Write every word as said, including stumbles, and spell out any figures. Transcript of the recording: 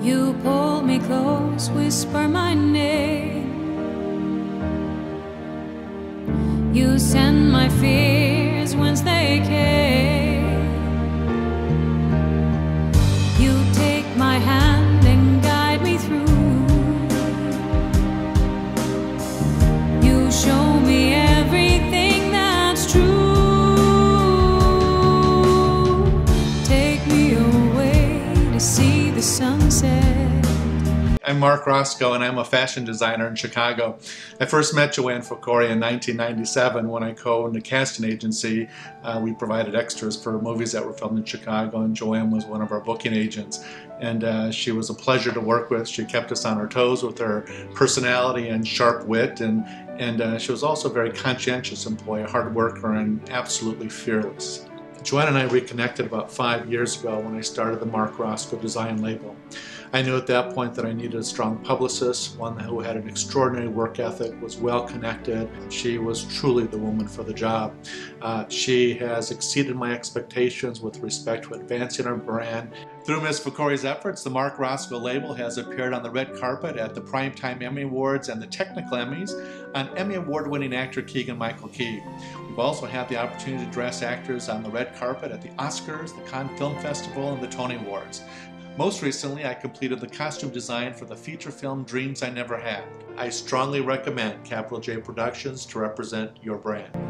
You pull me close, whisper my name. You send my fears whence they came. You take my hand and guide me through. You show me everything that's true. See the sunset. I'm Mark Roscoe and I'm a fashion designer in Chicago. I first met Joanne Focori in nineteen ninety-seven when I co-owned a casting agency. Uh, we provided extras for movies that were filmed in Chicago, and Joanne was one of our booking agents. And uh, she was a pleasure to work with. She kept us on our toes with her personality and sharp wit, and, and uh, she was also a very conscientious employee, a hard worker, and absolutely fearless. Joanne and I reconnected about five years ago when I started the Mark Roscoe Design Label. I knew at that point that I needed a strong publicist, one who had an extraordinary work ethic, was well connected. She was truly the woman for the job. Uh, she has exceeded my expectations with respect to advancing our brand. Through Miz Focori's efforts, the Mark Roscoe label has appeared on the red carpet at the Primetime Emmy Awards and the Technical Emmys on Emmy Award-winning actor Keegan-Michael Key. We've also had the opportunity to dress actors on the red carpet at the Oscars, the Cannes Film Festival, and the Tony Awards. Most recently, I completed the costume design for the feature film Dreams I Never Had. I strongly recommend Capital J Productions to represent your brand.